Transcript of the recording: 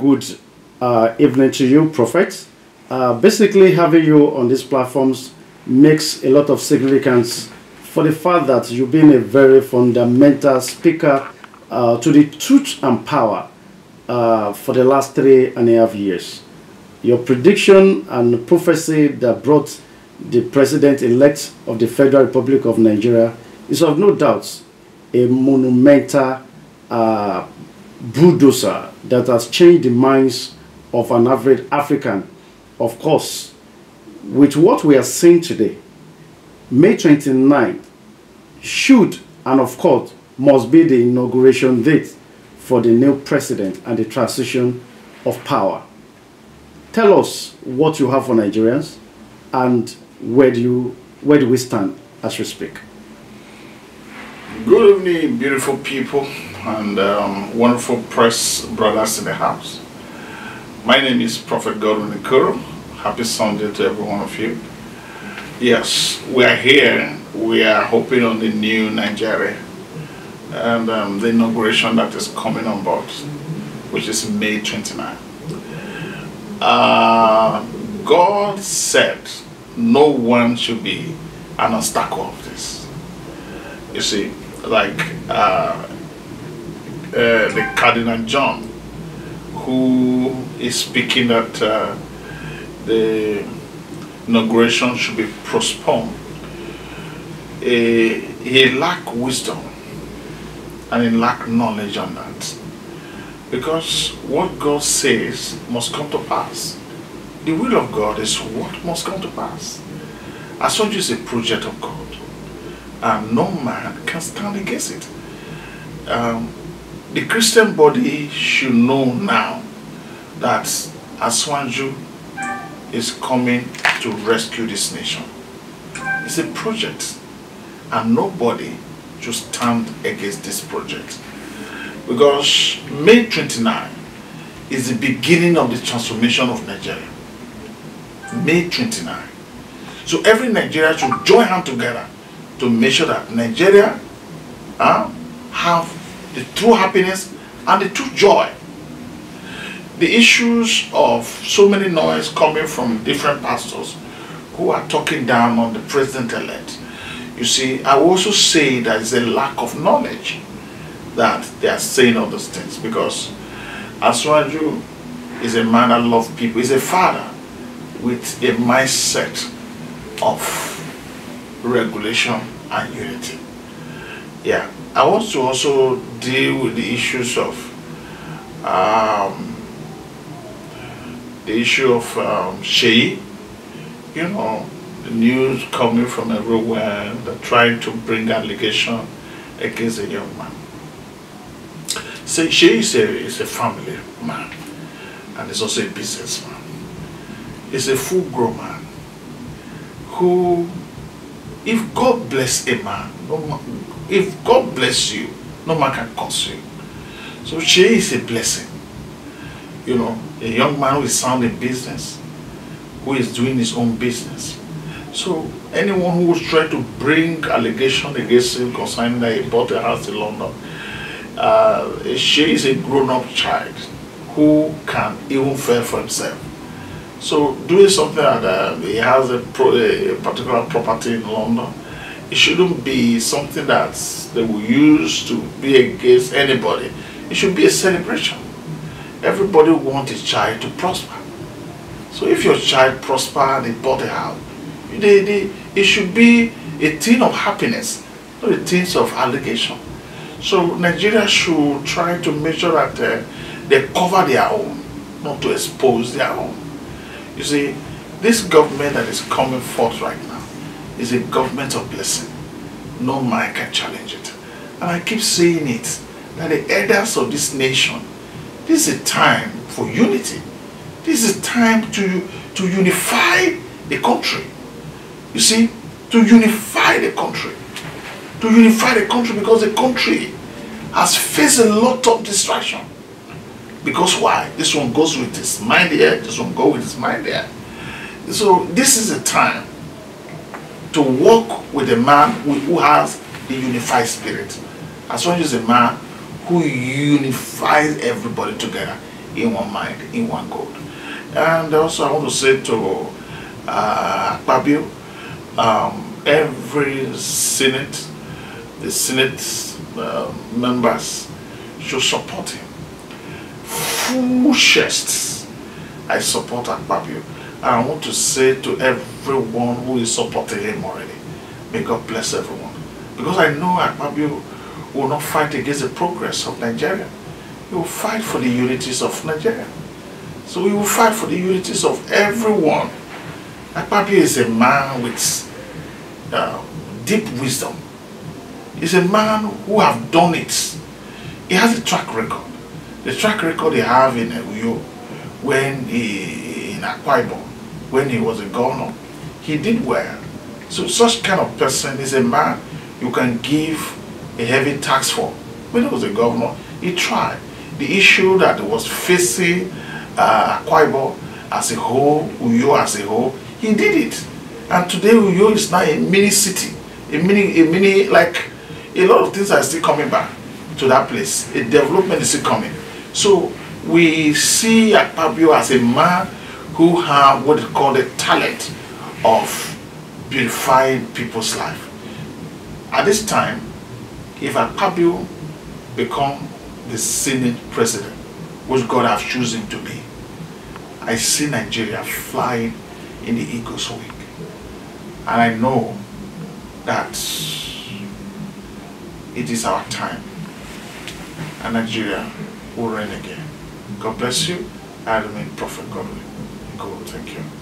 good evening to you, Prophet. Basically, having you on these platforms makes a lot of significance for the fact that you've been a very fundamental speaker to the truth and power for the last 3.5 years. Your prediction and prophecy that brought the president-elect of the Federal Republic of Nigeria is of no doubt a monumental bulldozer that has changed the minds of an average African. Of course, with what we are seeing today, May 29th should and of course must be the inauguration date for the new president and the transition of power. Tell us what you have for Nigerians and where do we stand as we speak. Good evening, beautiful people and wonderful press brothers in the house. My name is Prophet Godwin Ikuru. Happy Sunday to every one of you. Yes, we are here. We are hoping on the new Nigeria and the inauguration that is coming on board, which is May 29. God said no one should be an obstacle of this. You see, like the Cardinal John, who is speaking that the inauguration should be postponed, he lacked wisdom and he lacked knowledge on that. Because what God says must come to pass. The will of God is what must come to pass. Asiwaju is a project of God, and no man can stand against it. The Christian body should know now that Asiwaju is coming to rescue this nation. It's a project, and nobody should stand against this project. Because May 29 is the beginning of the transformation of Nigeria. May 29. So every Nigerian should join hands together to make sure that Nigeria have the true happiness and the true joy. The issues of so many noise coming from different pastors who are talking down on the president-elect. You see, I also say there is a lack of knowledge that they are saying all those things, because Asiwaju is a man that loves people. He's a father with a mindset of regulation and unity. Yeah, I want to also deal with the issues of Shei. You know, the news coming from everywhere, they're trying to bring allegation against a young man. So Shei is a family man, and he's also a businessman. He's a full-grown man who, if God bless a man, no man, if God bless you, no man can curse you. So Shei is a blessing. You know, a young man who is sound in business, who is doing his own business. So anyone who was trying to bring allegation against him concerning that he bought a house in London, Shei is a grown-up child who can even fend for himself. So doing something like that, he has a particular property in London, it shouldn't be something that they will use to be against anybody. It should be a celebration. Everybody wants his child to prosper. So if your child prospers and he bought a house, it should be a thing of happiness, not a thing of allegation. So Nigeria should try to make sure that they cover their own, not to expose their own. You see, this government that is coming forth right now is a government of blessing. No man can challenge it. And I keep saying it, that the elders of this nation, this is a time for unity. This is a time to unify the country. You see, to unify the country. To unify the country, because the country has faced a lot of distraction. Because why? This one goes with his mind here, this one goes with his mind there. So this is a time to work with a man who has the unified spirit. Asiwaju is a man who unifies everybody together in one mind, in one God. And also I want to say to Akpabio, every Senate, the Senate members should support him. Full chests, I support Akpabio. And I want to say to everyone who is supporting him already, may God bless everyone. Because I know Akpabio will not fight against the progress of Nigeria. He will fight for the unities of Nigeria. So he will fight for the unities of everyone. Akpabio is a man with deep wisdom. He's a man who have done it. He has a track record. The track record he have in Uyo, when he, in Akwa Ibom, when he was a governor, he did well. So such kind of person is a man you can give a heavy tax for. When he was a governor, he tried. The issue that was facing Akwa Ibom as a whole, Uyo as a whole, he did it. And today Uyo is now a mini city, a mini like a lot of things are still coming back to that place. A development is still coming. So we see Akpabio as a man who have what is called the talent of beautifying people's life. At this time, if Akpabio become the Senate president, which God has chosen to be, I see Nigeria flying in the eagle's wing. And I know that it is our time. And Nigeria will reign again. God bless you. I remain Prophet Godwin Ikuru. Thank you.